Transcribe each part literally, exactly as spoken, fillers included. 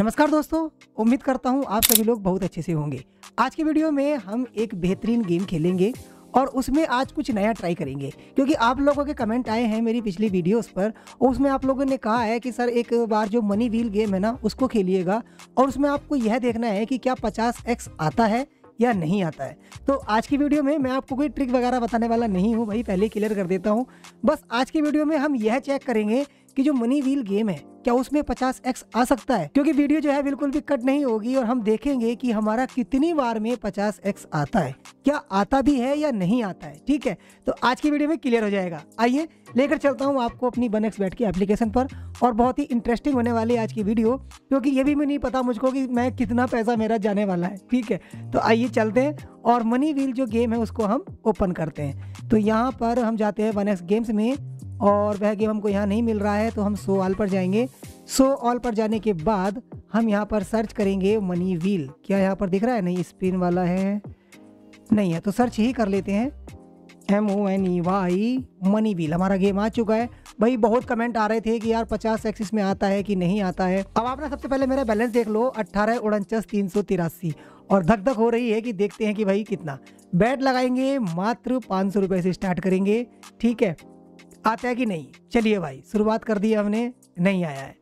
नमस्कार दोस्तों, उम्मीद करता हूं आप सभी लोग बहुत अच्छे से होंगे। आज की वीडियो में हम एक बेहतरीन गेम खेलेंगे और उसमें आज कुछ नया ट्राई करेंगे, क्योंकि आप लोगों के कमेंट आए हैं मेरी पिछली वीडियोस पर और उसमें आप लोगों ने कहा है कि सर एक बार जो मनी व्हील गेम है ना उसको खेलिएगा और उसमें आपको यह देखना है कि क्या पचास एक्स आता है या नहीं आता है। तो आज की वीडियो में मैं आपको कोई ट्रिक वगैरह बताने वाला नहीं हूँ भाई, पहले क्लियर कर देता हूँ। बस आज की वीडियो में हम यह चेक करेंगे कि जो मनी व्हील गेम है क्या उसमें पचास एक्स आ सकता है, क्योंकि वीडियो जो है बिल्कुल भी कट नहीं होगी और हम देखेंगे कि हमारा कितनी बार में पचास एक्स आता है, क्या आता भी है या नहीं आता है। ठीक है, तो आज की वीडियो में क्लियर हो जाएगा। आइए लेकर चलता हूं आपको अपनी वन एक्स बेट की एप्लीकेशन पर और बहुत ही इंटरेस्टिंग होने वाली आज की वीडियो, क्योंकि ये भी मैं नहीं पता मुझको कि मैं कितना पैसा मेरा जाने वाला है। ठीक है, तो आइए चलते हैं और मनी व्हील जो गेम है उसको हम ओपन करते हैं। तो यहाँ पर हम जाते हैं वन एक्स गेम्स में और वह गेम हमको यहाँ नहीं मिल रहा है तो हम सो ऑल पर जाएंगे। सो ऑल पर जाने के बाद हम यहाँ पर सर्च करेंगे मनी व्हील। क्या यहाँ पर दिख रहा है? नहीं, स्पिन वाला है नहीं है, तो सर्च ही कर लेते हैं M O N E Y money wheel. हमारा गेम आ चुका है भाई। बहुत कमेंट आ रहे थे कि यार पचास एक्सिस में आता है कि नहीं आता है। अब आप ना सबसे पहले मेरा बैलेंस देख लो, अट्ठारह उनचास तीन सौ तिरासी और धक धक हो रही है कि देखते हैं कि भाई कितना। बैट लगाएंगे मात्र पाँच सौ रुपये से स्टार्ट करेंगे। ठीक है, आता है कि नहीं। चलिए भाई शुरुआत कर दी हमने, नहीं आया है।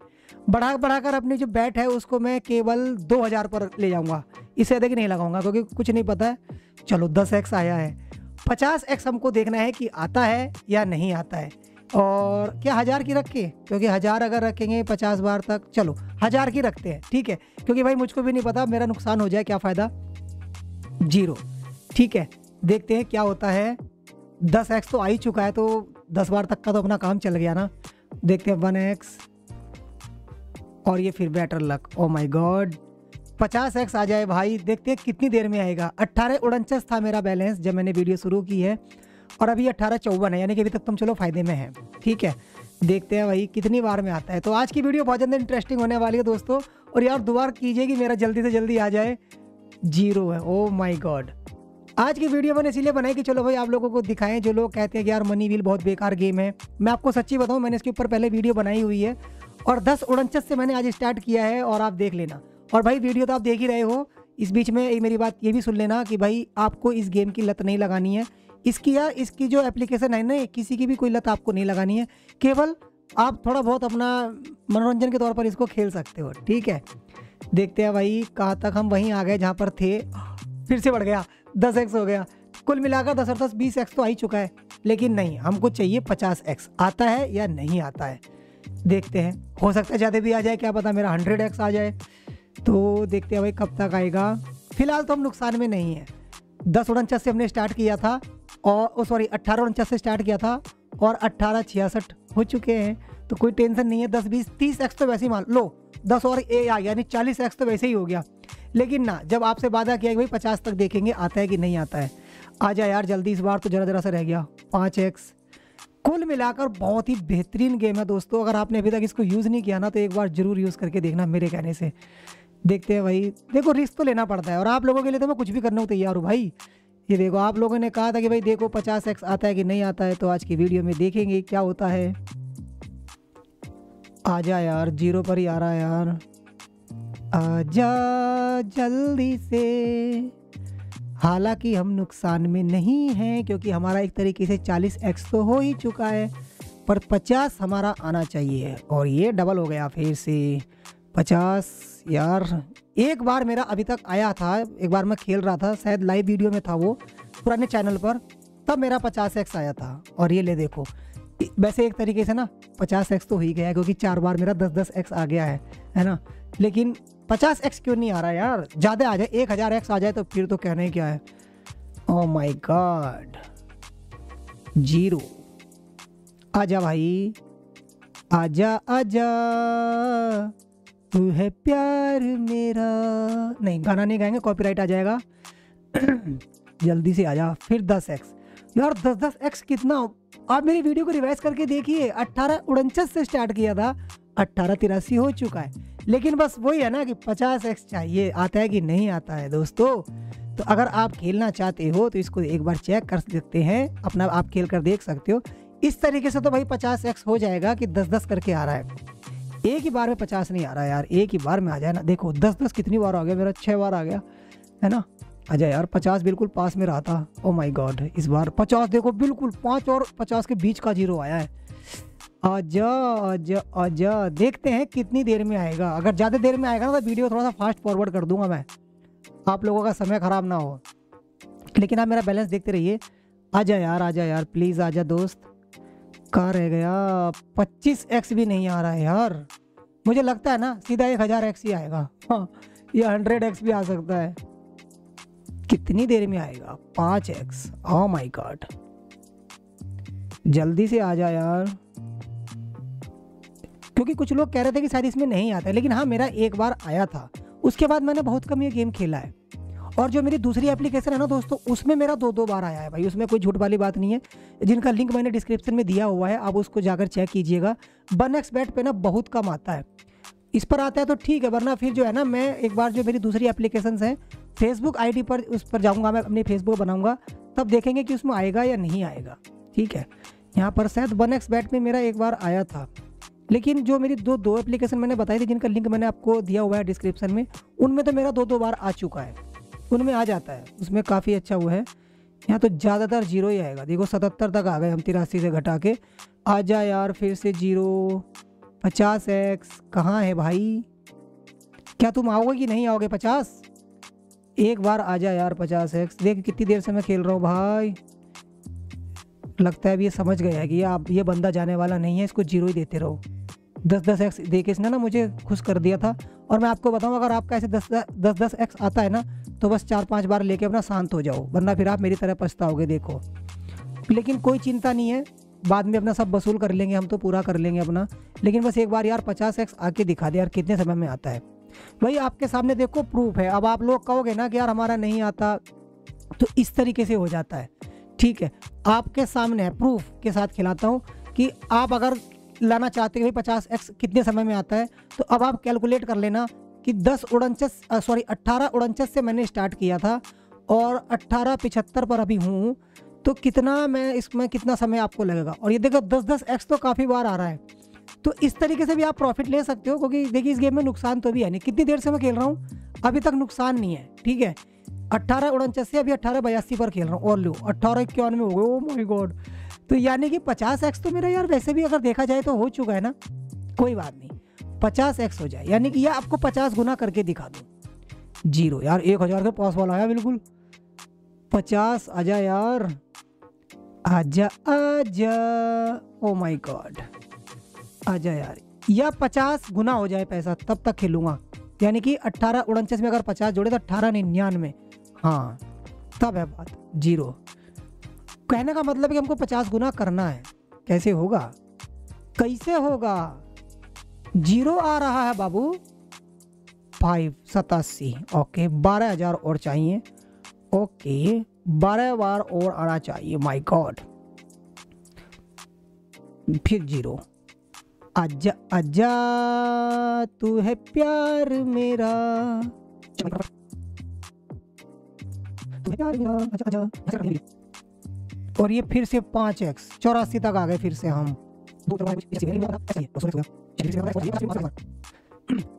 बढ़ा बढ़ा कर अपनी जो बैट है उसको मैं केवल दो हज़ार पर ले जाऊंगा, इससे अधिक नहीं लगाऊंगा क्योंकि कुछ नहीं पता है। चलो दस एक्स आया है। पचास एक्स हमको देखना है कि आता है या नहीं आता है। और क्या हज़ार की रख के, क्योंकि हज़ार अगर रखेंगे पचास बार तक, चलो हज़ार की रखते हैं। ठीक है, क्योंकि भाई मुझको भी नहीं पता, मेरा नुकसान हो जाए क्या फ़ायदा। जीरो, ठीक है, देखते हैं क्या होता है। दस एक्स तो आ ही चुका है तो दस बार तक का तो अपना काम चल गया ना। देखते हैं वन एक्स और ये फिर better luck. Oh my god, पचास एक्स आ जाए भाई, देखते हैं कितनी देर में आएगा। अट्ठारह उनचास था मेरा बैलेंस जब मैंने वीडियो शुरू की है और अभी अट्ठारह चौवन है, यानी कि अभी तक तुम चलो फायदे में है। ठीक है, देखते हैं भाई कितनी बार में आता है। तो आज की वीडियो बहुत ज़्यादा इंटरेस्टिंग होने वाली है दोस्तों, और यार दुआ कीजिए कि मेरा जल्दी से जल्दी आ जाए। जीरो है, ओ माई गॉड। आज की वीडियो मैंने इसीलिए बनाई कि चलो भाई आप लोगों को दिखाएं, जो लोग कहते हैं कि यार मनी व्हील बहुत बेकार गेम है। मैं आपको सच्ची बताऊं, मैंने इसके ऊपर पहले वीडियो बनाई हुई है और दस उनचास से मैंने आज स्टार्ट किया है और आप देख लेना। और भाई वीडियो तो आप देख ही रहे हो, इस बीच में एक मेरी बात ये भी सुन लेना कि भाई आपको इस गेम की लत नहीं लगानी है। इसकी या इसकी जो एप्लीकेशन है ना, किसी की भी कोई लत आपको नहीं लगानी है, केवल आप थोड़ा बहुत अपना मनोरंजन के तौर पर इसको खेल सकते हो। ठीक है, देखते हैं भाई कहाँ तक हम वहीं आ गए जहाँ पर थे। फिर से बढ़ गया, दस एक्स हो गया। कुल मिलाकर दस और दस बीस एक्स तो आ ही चुका है, लेकिन नहीं, हमको चाहिए पचास एक्स। आता है या नहीं आता है देखते हैं, हो सकता है ज़्यादा भी आ जाए, क्या पता मेरा हंड्रेड एक्स आ जाए। तो देखते हैं भाई कब तक आएगा। फिलहाल तो हम नुकसान में नहीं है। दस उनचास से हमने स्टार्ट किया था और सॉरी अट्ठारह उनचास से स्टार्ट किया था और अट्ठारह छियासठ हो चुके हैं, तो कोई टेंशन नहीं है। दस बीस तीस एक्स तो वैसे ही मान लो, दस और ए आ गया यानी चालीस एक्स तो वैसे ही हो गया। लेकिन ना, जब आपसे वादा किया कि भाई पचास तक देखेंगे आता है कि नहीं आता है। आ जा यार जल्दी, इस बार तो ज़रा ज़रा सा रह गया, पाँच एक्स। कुल मिलाकर बहुत ही बेहतरीन गेम है दोस्तों, अगर आपने अभी तक इसको यूज़ नहीं किया ना तो एक बार ज़रूर यूज़ करके देखना मेरे कहने से। देखते हैं भाई, देखो रिस्क तो लेना पड़ता है और आप लोगों के लिए तो मैं कुछ भी करने को तैयार हूँ भाई। ये देखो, आप लोगों ने कहा था कि भाई देखो पचास एक्स आता है कि नहीं आता है, तो आज की वीडियो में देखेंगे क्या होता है। आ जा यार, जीरो पर ही आ रहा है यार। आजा जल्दी से। हालांकि हम नुकसान में नहीं हैं क्योंकि हमारा एक तरीके से चालीस एक्स तो हो ही चुका है, पर पचास हमारा आना चाहिए। और ये डबल हो गया फिर से पचास। यार एक बार मेरा अभी तक आया था, एक बार मैं खेल रहा था, शायद लाइव वीडियो में था वो पुराने चैनल पर, तब मेरा पचास एक्स आया था। और ये ले देखो, वैसे एक तरीके से ना पचास एक्स तो हो ही गया क्योंकि चार बार मेरा दस दस एक्स आ गया है, है ना। लेकिन पचास एक्स क्यों नहीं आ रहा यार? ज़्यादा आ जाए, एक हज़ार एक्स आ जाए तो फिर तो कहना ही क्या है। Oh my god, zero. आजा भाई, आजा आजा, तू है प्यार मेरा। नहीं, गाना नहीं गाएंगे, कॉपीराइट आ जाएगा। जल्दी से आजा। फिर दस एक्स यार, दस दस एक्स कितना। आप मेरी वीडियो को रिवाइज करके देखिए, अट्ठारह उनचास से स्टार्ट किया था, अट्ठारह तिरासी हो चुका है। लेकिन बस वही है ना कि पचास एक्स चाहिए, आता है कि नहीं आता है दोस्तों। तो अगर आप खेलना चाहते हो तो इसको एक बार चेक कर सकते हैं, अपना आप खेल कर देख सकते हो। इस तरीके से तो भाई पचास एक्स हो जाएगा कि दस दस करके आ रहा है। एक ही बार में पचास नहीं आ रहा यार, एक ही बार में आ जाए ना। देखो दस दस कितनी बार आ गया मेरा, छः बार आ गया है ना। अच्छा यार पचास बिल्कुल पास में रहा था। ओ माय गॉड, इस बार पचास देखो बिल्कुल पाँच और पचास के बीच का जीरो आया है। आजा आजा आजा, देखते हैं कितनी देर में आएगा। अगर ज़्यादा देर में आएगा ना तो वीडियो थोड़ा सा फास्ट फॉरवर्ड कर दूंगा मैं, आप लोगों का समय ख़राब ना हो। लेकिन आप मेरा बैलेंस देखते रहिए। आजा यार आजा यार प्लीज़ आजा दोस्त, कहाँ रह गया। पच्चीस एक्स भी नहीं आ रहा है यार। मुझे लगता है ना सीधा एक हज़ार एक्स ही आएगा। हाँ, या हंड्रेड एक्स भी आ सकता है। कितनी देर में आएगा पाँच एक्स। ओ माय गॉड, जल्दी से आ जा यार, क्योंकि कुछ लोग कह रहे थे कि शायद इसमें नहीं आता है। लेकिन हाँ, मेरा एक बार आया था, उसके बाद मैंने बहुत कम ये गेम खेला है। और जो मेरी दूसरी एप्लीकेशन है ना दोस्तों, उसमें मेरा दो दो बार आया है भाई, उसमें कोई झूठ वाली बात नहीं है, जिनका लिंक मैंने डिस्क्रिप्शन में दिया हुआ है, आप उसको जाकर चेक कीजिएगा। वन एक्स बेट पे ना बहुत कम आता है, इस पर आता है तो ठीक है, वरना फिर जो है ना मैं एक बार जो मेरी दूसरी एप्लीकेशन हैं फेसबुक आईडी पर, उस पर जाऊँगा मैं, अपनी फेसबुक बनाऊँगा, तब देखेंगे कि उसमें आएगा या नहीं आएगा। ठीक है, यहाँ पर शायद वन एक्स बेट में मेरा एक बार आया था, लेकिन जो मेरी दो दो एप्लीकेशन मैंने बताई थी, जिनका लिंक मैंने आपको दिया हुआ है डिस्क्रिप्शन में, उनमें तो मेरा दो दो बार आ चुका है, उनमें आ जाता है, उसमें काफ़ी अच्छा वो है। यहाँ तो ज़्यादातर जीरो ही आएगा। देखो सतहत्तर तक आ गए हम, तिरासी से घटा के। आ जा यार फिर से जीरो। पचास एक्स कहाँ है भाई, क्या तुम आओगे कि नहीं आओगे। पचास एक बार आ जा यार पचास एक्स। देख कितनी देर से मैं खेल रहा हूँ भाई, लगता है अब ये समझ गया है कि आप ये बंदा जाने वाला नहीं है, इसको जीरो ही देते रहो। दस दस एक्स दे के इसने ना मुझे खुश कर दिया था। और मैं आपको बताऊँ, अगर आपका ऐसे दस दस दस एक्स आता है ना तो बस चार पांच बार लेके अपना शांत हो जाओ, वरना फिर आप मेरी तरह पछताओगे। देखो लेकिन कोई चिंता नहीं है, बाद में अपना सब वसूल कर लेंगे, हम तो पूरा कर लेंगे अपना। लेकिन बस एक बार यार पचास एक्स आके दिखा दे यार, कितने समय में आता है भाई। आपके सामने देखो प्रूफ है। अब आप लोग कहोगे ना कि यार हमारा नहीं आता, तो इस तरीके से हो जाता है। ठीक है, आपके सामने है, प्रूफ के साथ खिलाता हूँ कि आप अगर लाना चाहते हो भाई पचास एक्स कितने समय में आता है, तो अब आप कैलकुलेट कर लेना कि दस उड़नचस सॉरी अट्ठारह उड़नचस से मैंने स्टार्ट किया था और अट्ठारह पिछहत्तर पर अभी हूँ, तो कितना मैं इसमें कितना समय आपको लगेगा। और ये देखो दस दस एक्स तो काफ़ी बार आ रहा है, तो इस तरीके से भी आप प्रॉफिट ले सकते हो। क्योंकि देखिए इस गेम में नुकसान तो भी है नहीं, कितनी देर से मैं खेल रहा हूँ, अभी तक नुकसान नहीं है। ठीक है, अट्ठारह उड़नचस से अभी अट्ठारह बयासी पर खेल रहा हूँ और लो अट्ठारह इक्यानवे हो गए। ओ माय गॉड, तो यानी कि पचास एक्स तो मेरा यार वैसे भी अगर देखा जाए तो हो चुका है ना, कोई बात नहीं पचास एक्स हो जाए, यानी कि यह आपको पचास गुना करके दिखा दूँ। जीरो यार, एक हज़ार के पास वाला आया बिल्कुल। पचास आजा यार आजा आजा। ओ माय गॉड आजा यार, या पचास गुना हो जाए पैसा तब तक खेलूँगा। यानी कि अट्ठारह उड़नचस में अगर पचास जोड़े तो अट्ठारह निन्यानवे, हाँ तब है बात। जीरो कहने का मतलब है कि हमको पचास गुना करना है। कैसे होगा, कैसे होगा। जीरो आ रहा है बाबू, फाइव सतासी। ओके, बारह हजार और चाहिए। ओके, बारह बार और आना चाहिए। माय गॉड, फिर जीरो। आजा आजा तू है प्यार मेरा, प्यार मेरा आजा आजा, आजा। और ये फिर से पाँच एक्स चौरासी तक आ गए फिर से हम।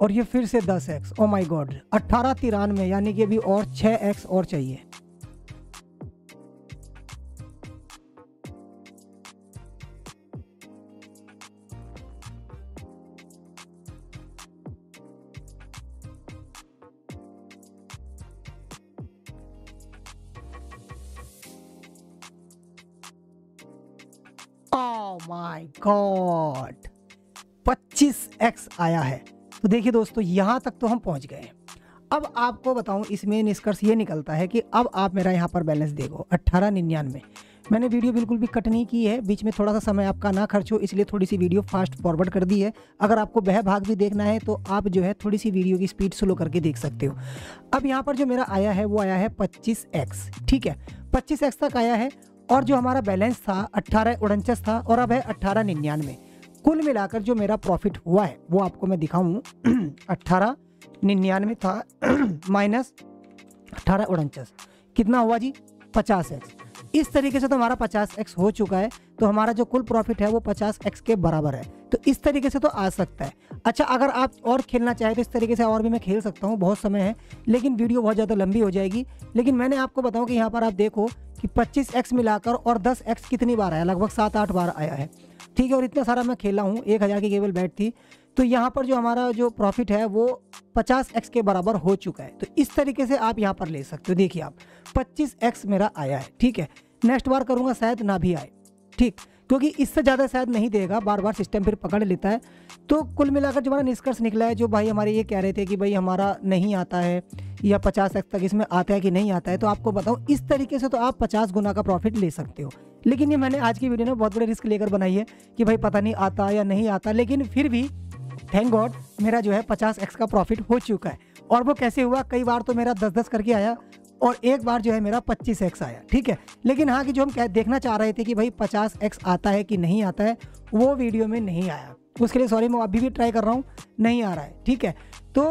और ये फिर से दस एक्स। ओ माय गॉड, अट्ठारह तिरानवे, यानी कि अभी और छः एक्स और चाहिए। माय गॉड, पच्चीस एक्स आया है। तो देखिए दोस्तों, यहाँ तक तो हम पहुँच गए हैं। अब आपको बताऊँ, इसमें निष्कर्ष ये निकलता है कि अब आप मेरा यहाँ पर बैलेंस देखो अट्ठारह निन्यानवे। मैंने वीडियो बिल्कुल भी कट नहीं की है, बीच में थोड़ा सा समय आपका ना खर्च हो इसलिए थोड़ी सी वीडियो फास्ट फॉरवर्ड कर दी है। अगर आपको बह भाग भी देखना है तो आप जो है थोड़ी सी वीडियो की स्पीड स्लो करके देख सकते हो। अब यहाँ पर जो मेरा आया है वो आया है पच्चीस एक्स। ठीक है, पच्चीस एक्स तक आया है। और जो हमारा बैलेंस था अट्ठारह उनचास था और अब है अट्ठारह निन्यानवे। कुल मिलाकर जो मेरा प्रॉफिट हुआ है वो आपको मैं दिखाऊँ। अट्ठारह निन्यानवे था माइनस अट्ठारह उनचास, कितना हुआ जी पचास एक्स। इस तरीके से तो हमारा पचास एक्स हो चुका है, तो हमारा जो कुल प्रॉफिट है वो पचास एक्स के बराबर है। तो इस तरीके से तो आ सकता है। अच्छा, अगर आप और खेलना चाहें तो इस तरीके से और भी मैं खेल सकता हूँ, बहुत समय है, लेकिन वीडियो बहुत ज़्यादा लंबी हो जाएगी। लेकिन मैंने आपको बताऊँ कि यहाँ पर आप देखो कि पच्चीस एक्स मिलाकर और दस एक्स कितनी बार आया, लगभग सात आठ बार आया है, ठीक है। और इतना सारा मैं खेला हूँ, एक हज़ार की केवल बैट थी। तो यहाँ पर जो हमारा जो प्रॉफिट है वो पचास एक्स के बराबर हो चुका है। तो इस तरीके से आप यहाँ पर ले सकते हो। देखिए आप पच्चीस एक्स मेरा आया है, ठीक है। नेक्स्ट बार करूँगा शायद ना भी आए, ठीक, क्योंकि इससे ज़्यादा शायद नहीं देगा, बार बार सिस्टम फिर पकड़ लेता है। तो कुल मिलाकर जो हमारा निष्कर्ष निकला है, जो भाई हमारे ये कह रहे थे कि भाई हमारा नहीं आता है या पचास एक्स तक इसमें आता है कि नहीं आता है, तो आपको बताऊँ इस तरीके से तो आप पचास गुना का प्रॉफिट ले सकते हो। लेकिन ये मैंने आज की वीडियो में बहुत बड़े रिस्क लेकर बनाई है कि भाई पता नहीं आता या नहीं आता, लेकिन फिर भी थैंक गॉड मेरा जो है पचास एक्स का प्रॉफिट हो चुका है। और वो कैसे हुआ, कई बार तो मेरा दस दस करके आया और एक बार जो है मेरा पच्चीस एक्स आया, ठीक है। लेकिन हाँ, कि जो हम देखना चाह रहे थे कि भाई पचास एक्स आता है कि नहीं आता है, वो वीडियो में नहीं आया। उसके लिए सॉरी, मैं अभी भी ट्राई कर रहा हूँ, नहीं आ रहा है, ठीक है। तो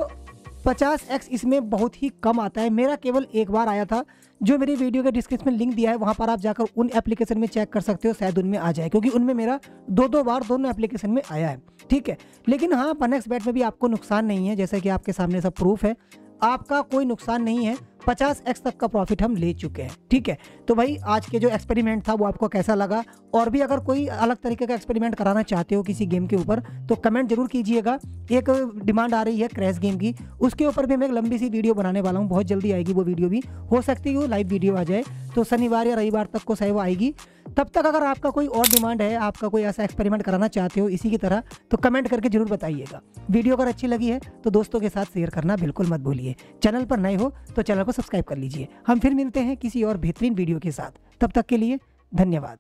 पचास एक्स इसमें बहुत ही कम आता है, मेरा केवल एक बार आया था, जो मेरी वीडियो के डिस्क्रिप्शन में लिंक दिया है, वहाँ पर आप जाकर उन एप्लीकेशन में चेक कर सकते हो, शायद उनमें आ जाए, क्योंकि उनमें मेरा दो दो बार दोनों एप्लीकेशन में आया है, ठीक है। लेकिन हाँ, वन एक्स बेट में भी आपको नुकसान नहीं है, जैसे कि आपके सामने सब प्रूफ है, आपका कोई नुकसान नहीं है। पचास एक्स तक का प्रॉफिट हम ले चुके हैं, ठीक है। तो भाई आज के जो एक्सपेरिमेंट था वो आपको कैसा लगा, और भी अगर कोई अलग तरीके का एक्सपेरिमेंट कराना चाहते हो किसी गेम के ऊपर तो कमेंट जरूर कीजिएगा। एक डिमांड आ रही है क्रैश गेम की, उसके ऊपर भी मैं एक लंबी सी वीडियो बनाने वाला हूँ, बहुत जल्दी आएगी वो वीडियो भी, हो सकती है वो लाइव वीडियो आ जाए, तो शनिवार या रविवार तक को शायद वो आएगी। तब तक अगर आपका कोई और डिमांड है, आपका कोई ऐसा एक्सपेरिमेंट कराना चाहते हो इसी की तरह, तो कमेंट करके जरूर बताइएगा। वीडियो अगर अच्छी लगी है तो दोस्तों के साथ शेयर करना बिल्कुल मत भूलिए। चैनल पर नए हो तो चैनल को सब्सक्राइब कर लीजिए। हम फिर मिलते हैं किसी और बेहतरीन वीडियो के साथ, तब तक के लिए धन्यवाद।